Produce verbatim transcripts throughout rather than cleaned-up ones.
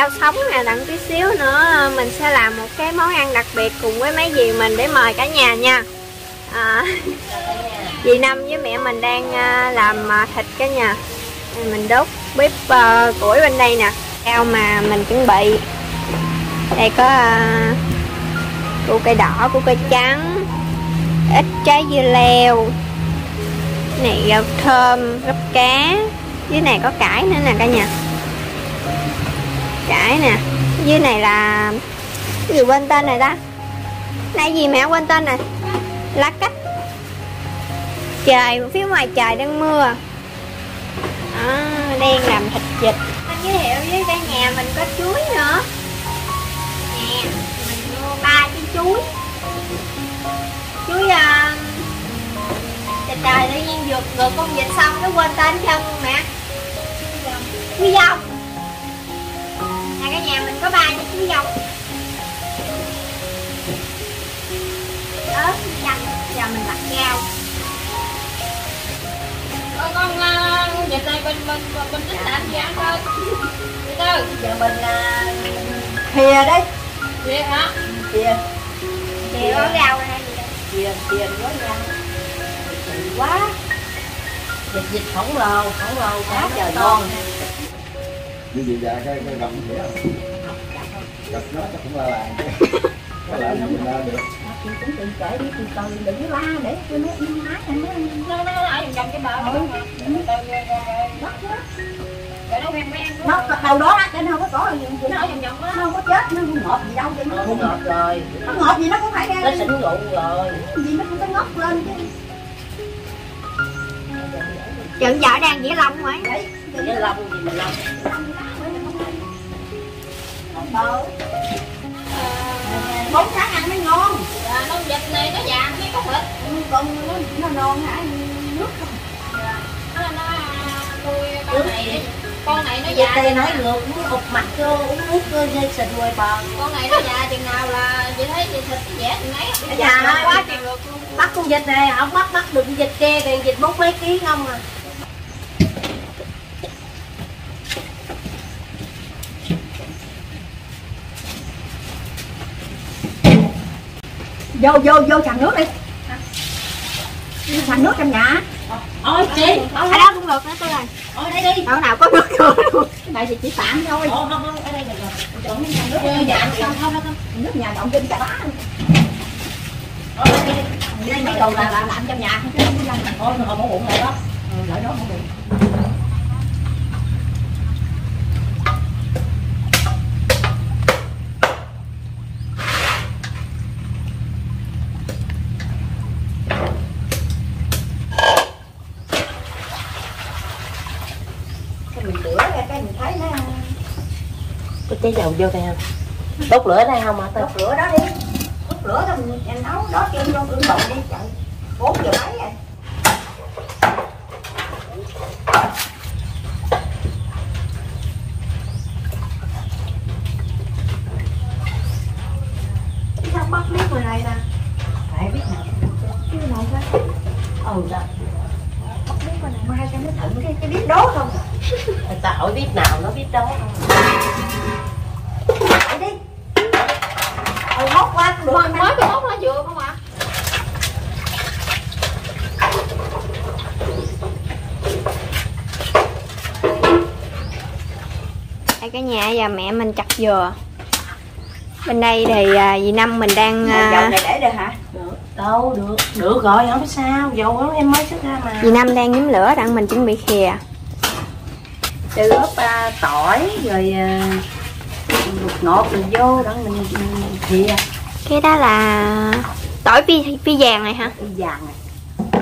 rau sống nè, đặng tí xíu nữa mình sẽ làm một cái món ăn đặc biệt cùng với mấy dì mình để mời cả nhà nha. À, dì Năm với mẹ mình đang làm thịt cả nhà. Mình đốt bếp củi bên đây nè. Rau mà mình chuẩn bị đây có củ cây đỏ, củ cây trắng, ít trái dưa leo, này rau thơm, gấp cá, dưới này có cải nữa nè cả nhà, cải nè, dưới này là cái gì quên tên này ta, này gì mẹ quên tên này, lá cách. Trời phía ngoài trời đang mưa. À, đang làm thịt vịt. Anh giới thiệu với cả nhà mình có chuối nữa nè, mình mua ba cái chuối chuối uh, trời trời tự nhiên vượt ngược con vịt xong nó quên tên chân mẹ. Chuối dòng là cả nhà mình có ba cái chuối dòng, ớt dầm giờ mình đặt rau. Ôi con uh, vịt này bên bên bên chính là anh ăn thôi. Từ từ giờ mình là thìa đấy. Thìa hả? Thìa. Thìa có rau hay gì đây? Thìa thìa có rau. Thịt quá. Vịt vịt khổng lồ khổng lồ quá trời ngon. Như vậy già cái cái gầm thìa. Gập nó chắc cũng là làng chứ. Có làm gì ra được. Tôi cũng tự kể đi, từ từ đừng la để cho nó im ái anh nó nó nó lại gần cái bờ thôi. Nó đầu đó á, trên không có cỏ gì, nó ở vòng vòng đó. Nó không có chết, nó không ngọt gì đâu chứ. Nó không ngọt rồi. Nó ngọt gì nó cũng phải ra. Nó xỉn rượu rồi. Gì nó cũng có ngóc lên chứ. Trận vợ đang dĩa lông rồi. Dĩa lông gì mà lông. Bơ. Bốn tháng ăn mới ngon. Dạ, con vịt này nó vàng với con vịt. Con nó nó non hả? Nước không. Dạ. Nó nó tôi con này con này nó già. Tê nói ngược nó ụp mặt vô uống nước cơ dây xịt ngoài bờ. Con này nó già chừng nào là chị thấy chị thịt cái vẻ chừng nấy. Nó già quá chừng được luôn. Bắt con vịt này không bắt bắt được vịt kia thì vịt bốn mấy ký không à. Vô vô vô tràn nước đi. Tràn nước trong nhà. Ôi chị, ở đó cũng được nữa tôi này. Ôi đây đi. Ở nào có nước nữa luôn. Cái này thì chỉ tạm thôi. Ồ không không, ở đây được rồi. Trộn miếng nước vô dạ không không không. Nước nhà động kinh cả bá. Ôi đi. Đây mấy đồ là làm trong nhà chứ không có làm. Ôi nó bỏ bụng rồi đó. Ừ, lại đó bỏ bụng. Cháy dầu vô đây không? Đốt lửa đây không hả? Đốt lửa đó đi. Đốt lửa đó mình em nấu. Đốt cho em vô cương bụng đi trời. bốn giờ mấy rồi. Sao bắt biết người này nè? Phải biết nào. Chứ nào phải. Ừ đó. Bắt biết người này mai cho nó thử cái, cái biết đố không? Sao hỏi biết nào nó biết đố không? Móc quá cũng được. Mới có móc lá dừa không ạ? Đây cả nhà và mẹ mình chặt dừa. Bên đây thì dì Năm mình đang dầu này để được hả? Được. Đâu được. Được rồi không sao, dầu đó em mới xuất ra mà. Dì Năm đang nhóm lửa đặng mình chuẩn bị khìa. Từ ướp uh, tỏi rồi uh... bột ngọt mình vô đó mình thìa. Cái đó là tỏi phi phi vàng này hả? Phi vàng này.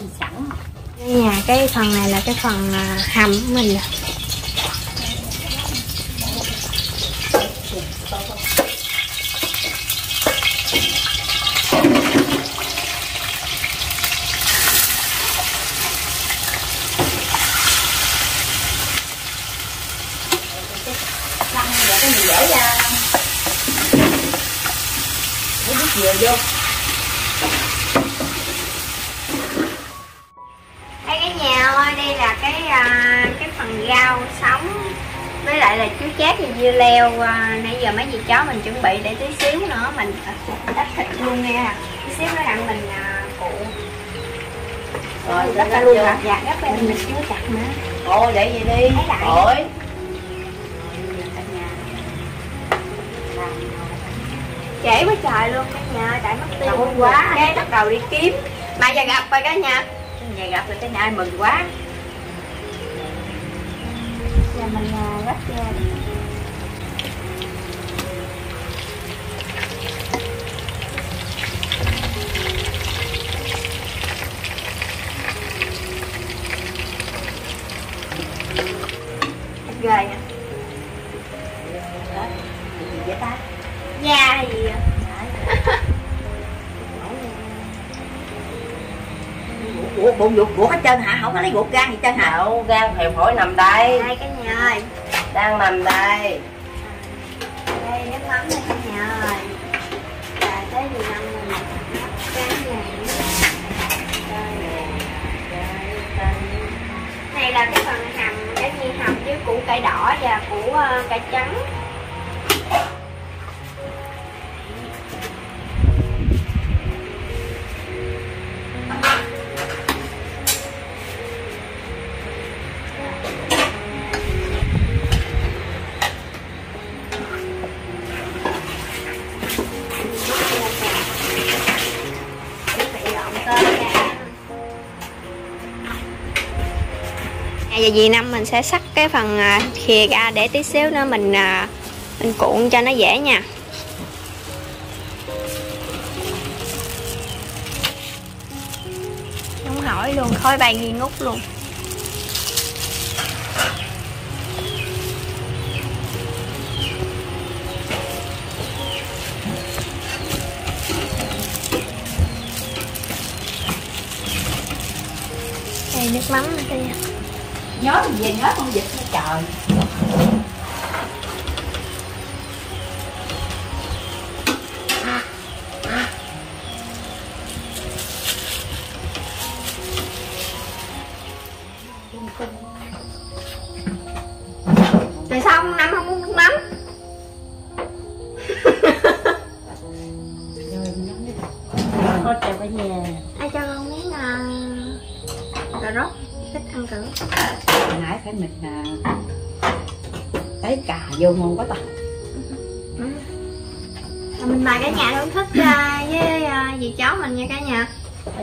Phi sẵn. Cái nhà cái phần này là cái phần hầm của mình. Đây cả nhà ơi, đây là cái cái phần rau sống với lại là chú chát và dưa leo. Nãy giờ mấy dì cháu mình chuẩn bị để tí xíu nữa mình đắp thịt luôn nha, tí xíu nữa đặng mình cuộn. Rồi đắp ra luôn hả? Dạ đắp ra mình chưa chặt nữa. Ôi để vậy đi. Ôi trễ quá trời luôn cả nhà, tại mất tiêu quá cái bắt đầu đi kiếm mà giờ gặp rồi cả nhà. Giờ gặp rồi cả nhà mừng quá. Giờ mình rắc ra rồi nè. Gì vậy ta? Da gì vậy? Ủa bụng ruột ruột hết trơn hả? Không có lấy ruột gan gì trơn hả? Đâu, gan hều phổi nằm đây. Đây cả nhà ơi. Đang nằm đây. Đây nước mắm này cả nhà ơi. Trời tới gì nằm này. Gan này. Đây là cái phần hầm, cái gì hầm với củ cải đỏ và củ cải trắng. Và dì Năm mình sẽ sắt cái phần khìa ra để tí xíu nữa mình mình cuộn cho nó dễ nha. Không hỏi luôn, khói bay nghi ngút luôn. Đây nước mắm nữa nha. Nhớ mình về nhớ con vịt nó trời. Tại sao ông Năm không uống nước mắm? Thôi trời phải về. Ai cho con miếng cà rốt thích ăn cỡ. Hồi nãy phải mình lấy cà vô ngon quá ta. Ừ. Mình mời cả nhà thưởng thức với dì cháu mình nha cả nhà.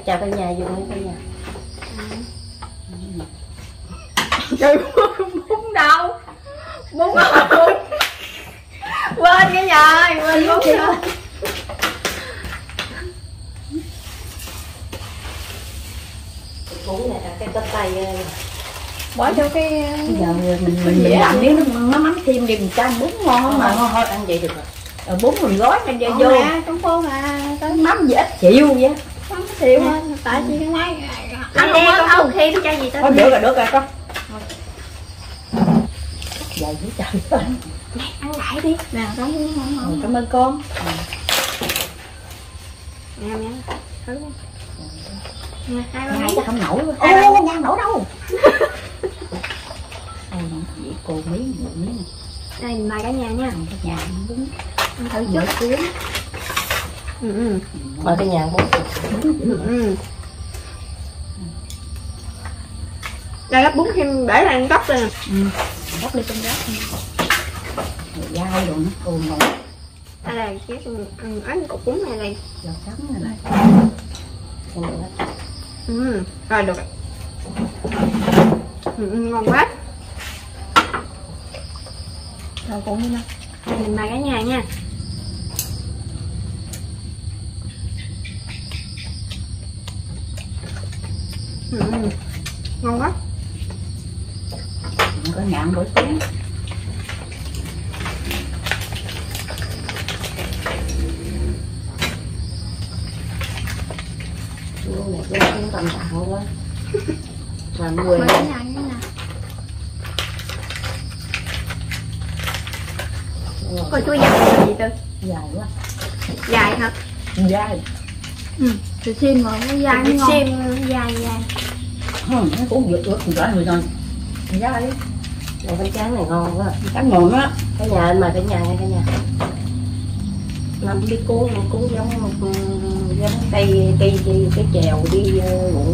Chào cả nhà vô cả nhà. Trời không bún đâu. Bún không bún. Quên cả nhà ơi, quên bún rồi. Bún này là cái tách tay bỏ cho cái giờ mình mình, mình làm nếu nó nó mắm thêm đi mình cho ăn bún ngon không mà thôi ăn vậy được rồi. Rồi bún mình gói mình vô vô trong phố mà cái mắm gì ít chịu vậy mắm chịu thôi tại chị cái máy ăn luôn hết không thêm cho gì tới được rồi được rồi con giờ với trời ơi ăn lại đi nào con ngon cảm ơn con nè nè thử nè hai con không nổi ôi con nổi đâu. Vậy cô mấy miếng nè. Đây mình mời cả nhà nha. Cả nhà ăn bún. Ăn thử trước cuốn. Ừ ừ. Mời cả nhà bún. Ừ. Đây gấp bún thêm để lại gấp đây nè. Ừ. Gấp đi trong đó. Dao đồ nó cồn rồi. Đây là cái ăn cục bún này này. Dầu trắng này này. Ừ. Rồi được. Ừ, ngon quá. Rồi cũng như nào. Mình mời cả nhà nha. Ừ, ngon quá. Mình có ngạn buổi sáng. Luôn này cũng không tầm tạo quá. Và mua coi chuối dài là gì Tư? Dài quá. Dài hả? Dài. Ừ, thì xiêm mà nó dài nó ngon. Xiêm dài dài. Không, nó cũng vượt vượt rồi người rồi. Dài đi. Này bánh tráng này ngon quá. Tráng ngon á. Cả nhà anh mời cả nhà nha cả nhà. Làm đi cuốn, cuốn giống giống cây cây cái chèo đi ngủ.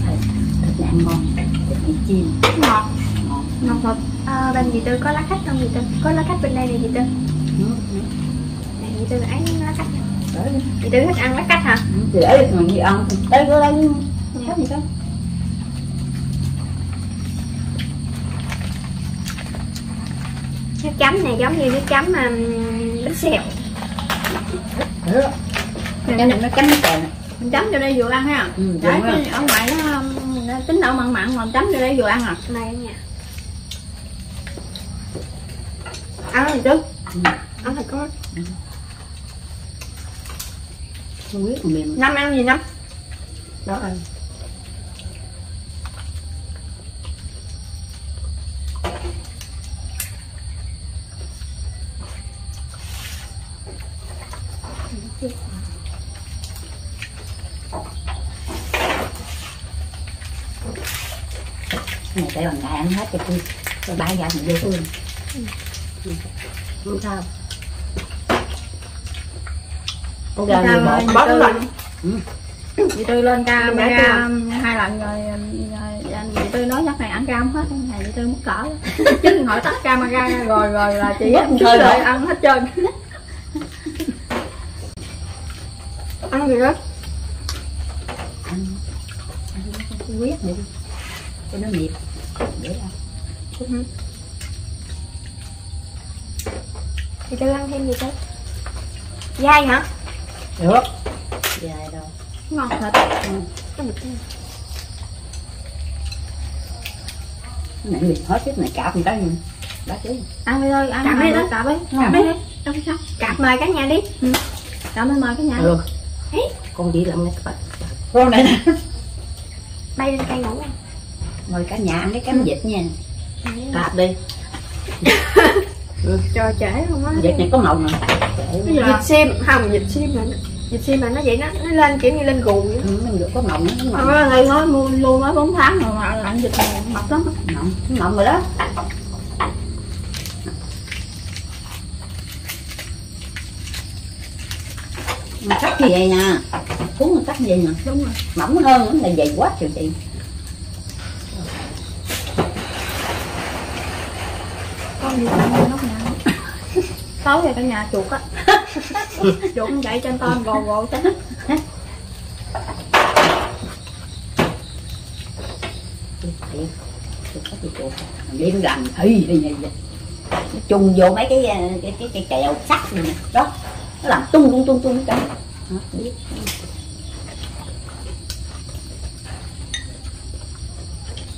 Thịt này ngon. Thịt này chiên. Ngọt. Ngon thật. À, bên dì Tư có lá khách không dì Tư? Có lá khách bên đây này dì Tư. Này dì Tư ấy lá khách. Dì Tư thích ăn lá khách hả? Thì để được gì ăn. Đây có lấy khách gì đó. Nước chấm này giống như nước chấm mà bánh xèo. Ừ. Nên nó chấm bánh xèo. Mình chấm cho đây vừa ăn ha. Ừ, đấy, đấy. Ở ngoài nó, nó tính đậu mặn mặn mà chấm cho đây vừa ăn à. Này nha. Ăn cái gì chứ? Ừ. Ăn thịt có. Ừ. Không biết mềm. Năm ăn gì năm? Đó ăn. Này để bằng đại ăn hết cho tôi. Rồi ba giờ mình vô tôi. Không sao. Con gà này bỏ bóng lạnh. Chị Tư lên ca mẹ ca hai lần rồi, rồi chị Tư nói giấc này ăn cam không hết. Này chị Tư mất cỡ. Chứ hỏi tắt camera rồi rồi là chị chơi rồi ăn hết trơn. Ăn gì đó. Ăn. Ăn quyết đi. Cho nó nhịp. Để ăn. Thì tôi ăn thêm gì thế? Dai hả? Được. Dai đâu. Ngon thật. Ừ. Cái mực này. Này mực hết chứ này cạp gì đó gì. Đó chứ. Ăn đi thôi, ăn cạp đi đó. Cạp đi. Cạp đi. Đâu sao? Cạp mời cả nhà đi. Ừ. Cạp mời mời cả nhà. Được. Ê? Con đi làm cái con này nè. Bay lên cây ngủ. Mời cả nhà ăn cái cánh vịt nha. Cạp đi. Ừ. Cho trễ không á. Vịt này có màu nè. Vịt sim, hồng vịt sim mà vịt sim mà nó vậy nó nó lên kiểu như lên gù vậy. Ừ, nó có màu nó. Nó ngày mới mua luôn mới bốn tháng rồi mà lạnh vịt này mập lắm. Mộng, mộng rồi đó. Mà cắt thì vậy nè. Cuốn mà cắt vậy nè. Đúng rồi. Mỏng hơn lắm là dày quá trời chị. Con gì ăn nóc nhà. Tối về cả nhà chuột á. Chuột chạy trên tôm gồ gồ chết. Đi nó làm thủy đi vậy. Nó chung vô mấy cái cái cái, cái kèo sắt này nè. Đó. Nó làm tung tung tung tung cái.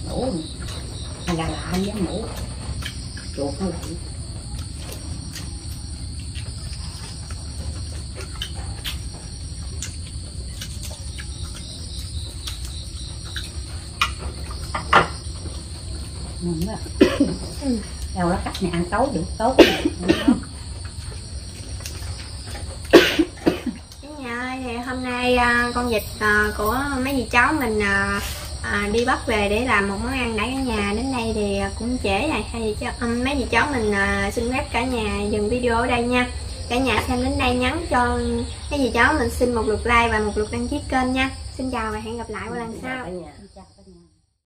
Ngủ. Anh gà lạ không dám ngủ. Chuột nó lại. Ngon quá. Đâu đó cắt này ăn tối được tốt. Hôm nay con vịt của mấy dì cháu mình đi bắt về để làm một món ăn đãi cả nhà. Đến đây thì cũng trễ rồi, hay mấy dì cháu mình xin phép cả nhà dừng video ở đây nha. Cả nhà xem đến đây nhắn cho mấy dì cháu mình xin một lượt like và một lượt đăng ký kênh nha. Xin chào và hẹn gặp lại vào lần sau.